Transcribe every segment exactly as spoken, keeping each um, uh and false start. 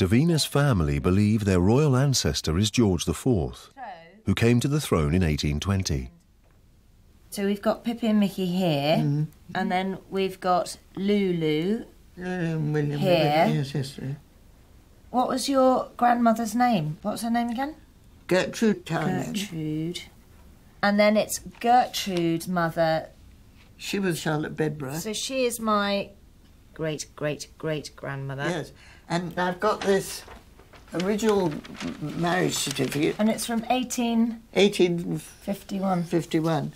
Davina's family believe their royal ancestor is George the fourth, who came to the throne in eighteen twenty. So we've got Pippi and Mickey here, mm. and then we've got Lulu William, William, here. Yes, yes, yes. What was your grandmother's name? What's her name again? Gertrude Townsend. Gertrude. And then it's Gertrude's mother. She was Charlotte Bedborough. So she is my great-great-great-grandmother. Yes, and I've got this original marriage certificate. And it's from eighteen... eighteen... fifty-one. fifty-one.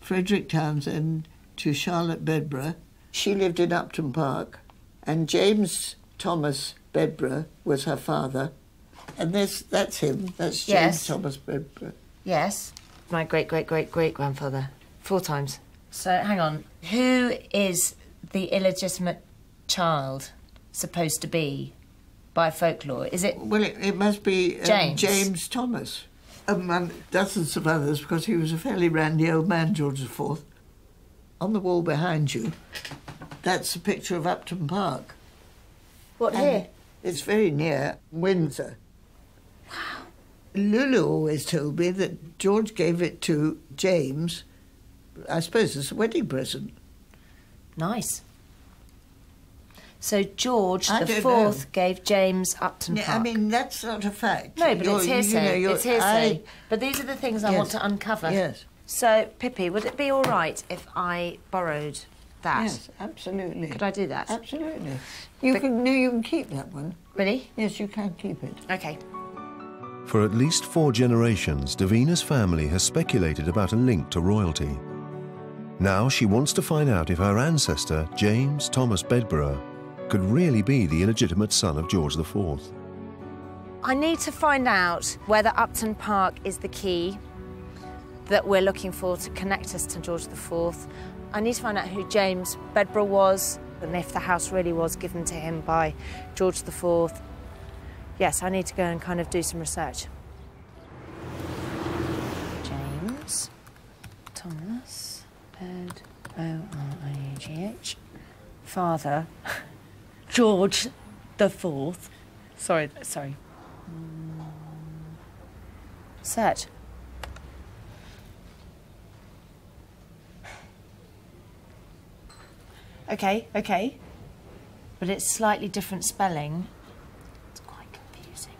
Frederick Townsend to Charlotte Bedborough. She lived in Upton Park, and James Thomas Bedborough was her father. And this, that's him. That's James yes. Thomas Bedborough. Yes. My great-great-great-great-grandfather. Four times. So, hang on. Who is the illegitimate child supposed to be by folklore? Is it... Well, it, it must be... Um, James. James Thomas. Among dozens of others, because he was a fairly randy old man, George the fourth. On the wall behind you, that's a picture of Upton Park. What, and here? It's very near Windsor. Wow. Lulu always told me that George gave it to James, I suppose, as a wedding present. Nice. So George I the Fourth know. gave James Upton Park. Yeah, I mean, that's not a fact. No, but you're, it's hearsay. You know, it's hearsay. I... But these are the things yes. I want to uncover. Yes. So, Pippi, would it be all right if I borrowed that? Yes, absolutely. Could I do that? Absolutely. You but... can. No, you can keep that one. Really? Yes, you can keep it. Okay. For at least four generations, Davina's family has speculated about a link to royalty. Now she wants to find out if her ancestor, James Thomas Bedborough, could really be the illegitimate son of George the fourth. I need to find out whether Upton Park is the key that we're looking for to connect us to George the fourth. I need to find out who James Bedborough was and if the house really was given to him by George the fourth. Yes, I need to go and kind of do some research. James Thomas Bedborough, father George the fourth. Sorry, sorry. Search. Okay, okay. But it's slightly different spelling. It's quite confusing.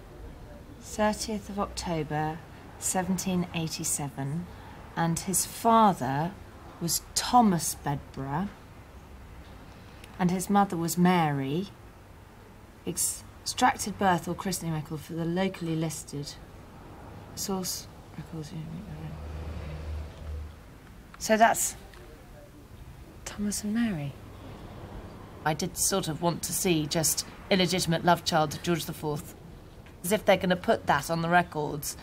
thirtieth of October, seventeen eighty-seven, and his father was Thomas Bedborough, and his mother was Mary. Extracted birth or christening record for the locally listed source records. So that's Thomas and Mary. I did sort of want to see just illegitimate love child to George the fourth, as if they're going to put that on the records.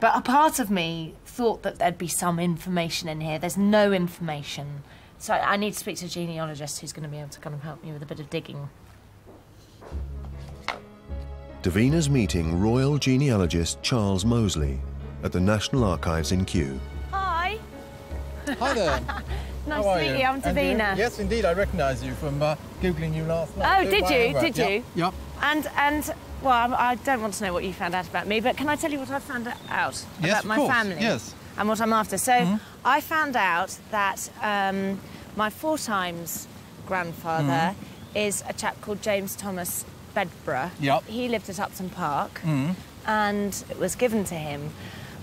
But a part of me thought that there'd be some information in here. There's no information. So I need to speak to a genealogist who's going to be able to kind of help me with a bit of digging. Davina's meeting royal genealogist Charles Mosley at the National Archives in Kew. Hi. Hi there. Nice to meet you. I'm Davina. You? Yes, indeed, I recognise you from uh, Googling you last night. Oh, did you? Did you? Yep. yep. And, and, well, I don't want to know what you found out about me, but can I tell you what I found out yes, about my course. family? Yes, and what I'm after. So mm-hmm. I found out that um, my four times grandfather mm-hmm. is a chap called James Thomas Bedborough. Yep. He lived at Upton Park mm-hmm. and it was given to him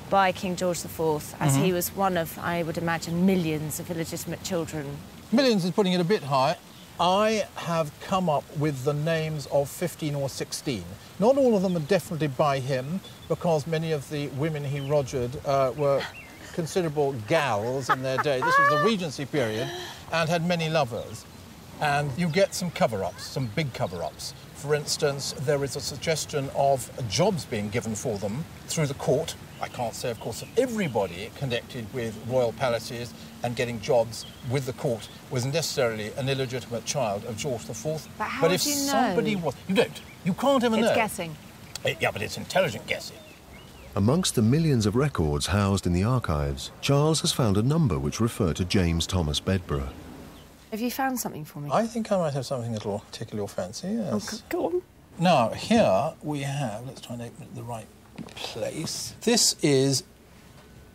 by King George the fourth, as mm-hmm. he was one of, I would imagine, millions of illegitimate children. Millions is putting it a bit high. I have come up with the names of fifteen or sixteen. Not all of them are definitely by him, because many of the women he rogered uh, were considerable gals in their day. This was the Regency period and had many lovers. And you get some cover-ups, some big cover-ups. For instance, there is a suggestion of jobs being given for them through the court. I can't say, of course, that everybody connected with royal palaces and getting jobs with the court was necessarily an illegitimate child of George the fourth. But how do you know? But if somebody was... You don't. You can't ever know. It's guessing. It, yeah, but it's intelligent guessing. Amongst the millions of records housed in the archives, Charles has found a number which refer to James Thomas Bedborough. Have you found something for me? I think I might have something that'll tickle your fancy, yes. Oh, go on. Now, here we have, let's try and open it the right place. This is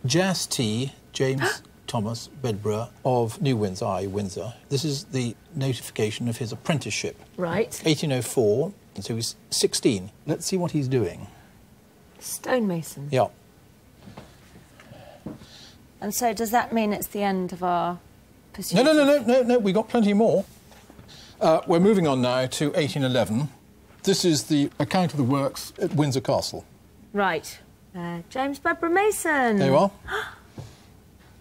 Jas T. James Thomas Bedborough of New Windsor, that is. Windsor. This is the notification of his apprenticeship. Right. eighteen oh four, and so he's sixteen. Let's see what he's doing. Stonemason. Yeah. And so does that mean it's the end of our pursuit? No, no, no, no, no, no, we've got plenty more. Uh, we're moving on now to eighteen eleven. This is the account of the works at Windsor Castle. Right. Uh, James Bedborough Mason. There you are.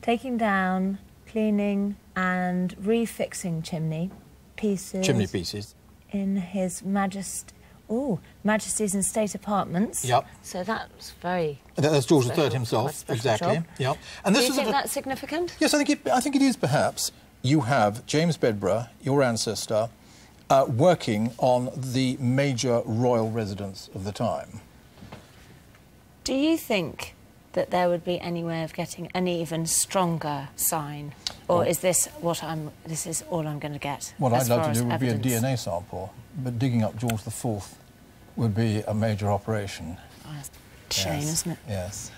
Taking down, cleaning and refixing chimney pieces. Chimney pieces. In His Majesty... Oh, Majesty's and State Apartments. Yep. So that's very... That's George the Third himself, exactly. Yep. And this Do you think a... that's significant? Yes, I think, it, I think it is, perhaps. You have James Bedborough, your ancestor, uh, working on the major royal residence of the time. Do you think that there would be any way of getting an even stronger sign? Or well, is this what I'm... This is all I'm going to get? What I'd love to do would evidence. be a D N A sample. But digging up George the Fourth would be a major operation. Oh, shame, yes. Isn't it? Yes.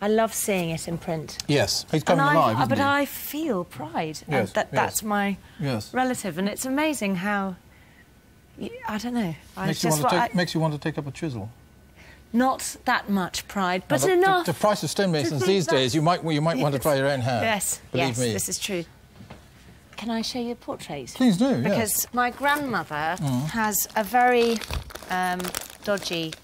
I love seeing it in print. Yes, he's coming and alive, I, isn't But he? I feel pride. Yes, and that, yes. That's my yes. relative, and it's amazing how... I don't know. I makes, just, you want to take, I, makes you want to take up a chisel. Not that much pride, but no, the, enough... The, the price of stonemasons these days, you might, you might yes. want to try your own hand. Yes, Believe yes, me. This is true. Can I show you a portrait? Please do, yes. Because my grandmother mm. has a very um, dodgy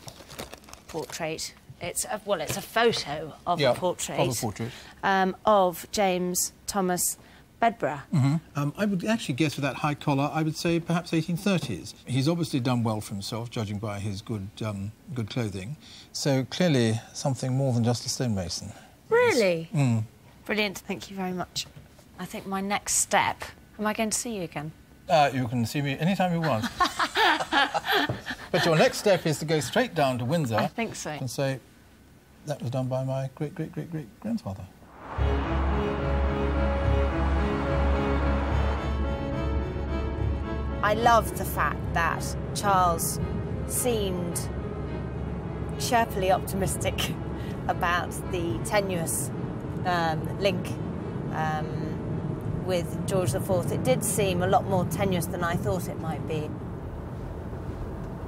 portrait. It's a, well, it's a photo of yeah, a portrait, of, a portrait. Um, of James Thomas Bedborough. Mm-hmm. um, I would actually guess, with that high collar, I would say perhaps eighteen thirties. He's obviously done well for himself, judging by his good, um, good clothing. So clearly something more than just a stonemason. Really? Mm. Brilliant. Thank you very much. I think my next step... Am I going to see you again? Uh, you can see me anytime you want. But your next step is to go straight down to Windsor... I think so. ...and say, that was done by my great-great-great-great-grandfather. I love the fact that Charles seemed cheerfully optimistic about the tenuous um, link um, with George the Fourth. It did seem a lot more tenuous than I thought it might be.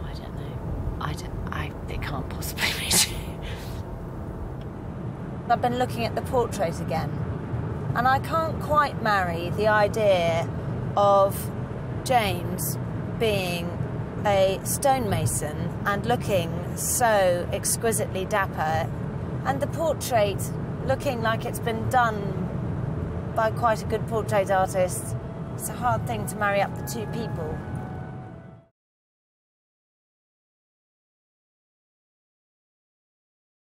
I don't know. I don't... I... It can't possibly be true. I've been looking at the portrait again, and I can't quite marry the idea of James being a stonemason and looking so exquisitely dapper, and the portrait looking like it's been done by quite a good portrait artist. It's a hard thing to marry up the two people.